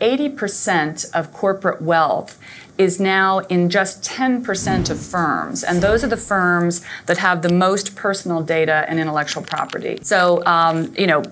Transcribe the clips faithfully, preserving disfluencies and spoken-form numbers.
eighty percent of corporate wealth is now in just ten percent of firms. And those are the firms that have the most personal data and intellectual property. So, um, you know,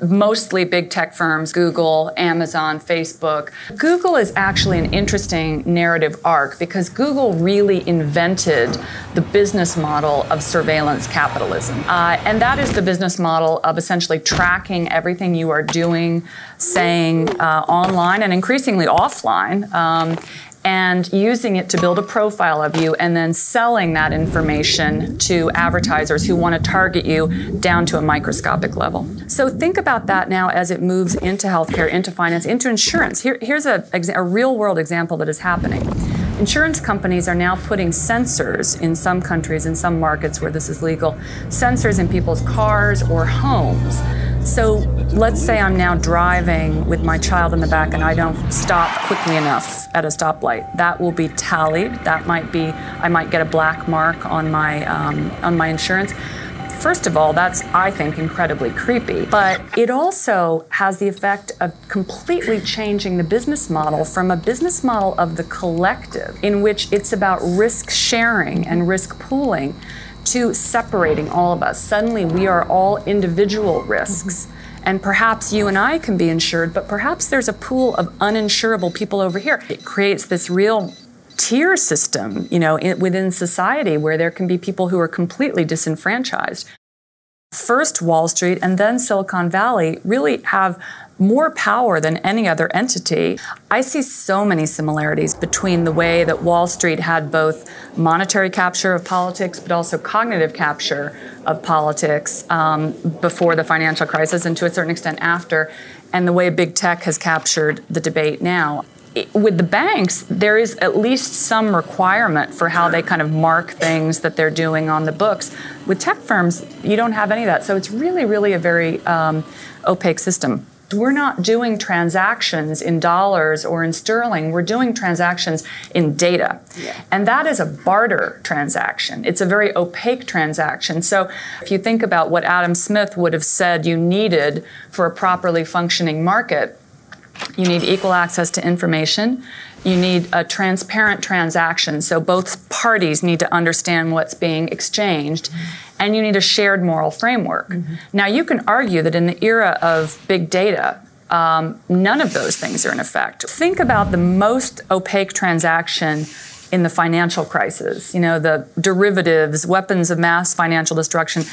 mostly big tech firms, Google, Amazon, Facebook. Google is actually an interesting narrative arc because Google really invented the business model of surveillance capitalism. Uh, and that is the business model of essentially tracking everything you are doing, saying uh, online and increasingly offline, um, and using it to build a profile of you and then selling that information to advertisers who want to target you down to a microscopic level. So think about that now as it moves into healthcare, into finance, into insurance. Here, here's a, a real-world example that is happening. Insurance companies are now putting sensors in some countries, in some markets where this is legal, sensors in people's cars or homes. So let's say I'm now driving with my child in the back and I don't stop quickly enough at a stoplight. That will be tallied. That might be, I might get a black mark on my, um, on my insurance. First of all, that's, I think, incredibly creepy. But it also has the effect of completely changing the business model from a business model of the collective, in which it's about risk sharing and risk pooling, to separating all of us. Suddenly, we are all individual risks. And perhaps you and I can be insured, but perhaps there's a pool of uninsurable people over here. It creates this real tier system, you know, in, within society where there can be people who are completely disenfranchised. First, Wall Street and then Silicon Valley really have more power than any other entity. I see so many similarities between the way that Wall Street had both monetary capture of politics, but also cognitive capture of politics um, before the financial crisis and to a certain extent after, and the way big tech has captured the debate now. With the banks, there is at least some requirement for how they kind of mark things that they're doing on the books. With tech firms, you don't have any of that. So it's really, really a very um, opaque system. We're not doing transactions in dollars or in sterling. We're doing transactions in data. Yeah. And that is a barter transaction. It's a very opaque transaction. So if you think about what Adam Smith would have said you needed for a properly functioning market, you need equal access to information. You need a transparent transaction, so both parties need to understand what's being exchanged. And you need a shared moral framework. Mm-hmm. Now, you can argue that in the era of big data, um, none of those things are in effect. Think about the most opaque transaction in the financial crisis, you know, the derivatives, weapons of mass financial destruction,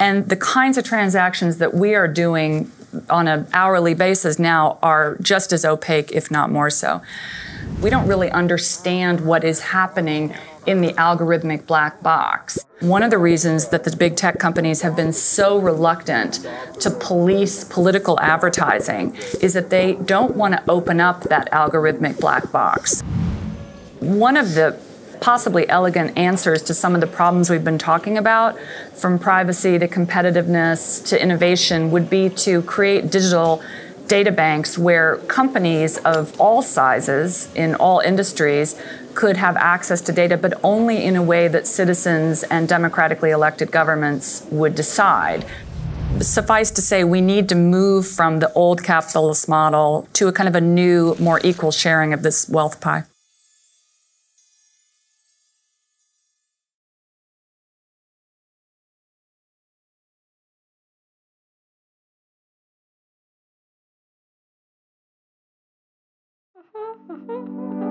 and the kinds of transactions that we are doing on an hourly basis now are just as opaque, if not more so. We don't really understand what is happening in the algorithmic black box. One of the reasons that the big tech companies have been so reluctant to police political advertising is that they don't want to open up that algorithmic black box. One of the possibly elegant answers to some of the problems we've been talking about, from privacy to competitiveness to innovation, would be to create digital data banks where companies of all sizes in all industries could have access to data, but only in a way that citizens and democratically elected governments would decide. Suffice to say, we need to move from the old capitalist model to a kind of a new, more equal sharing of this wealth pie. Mm-hmm.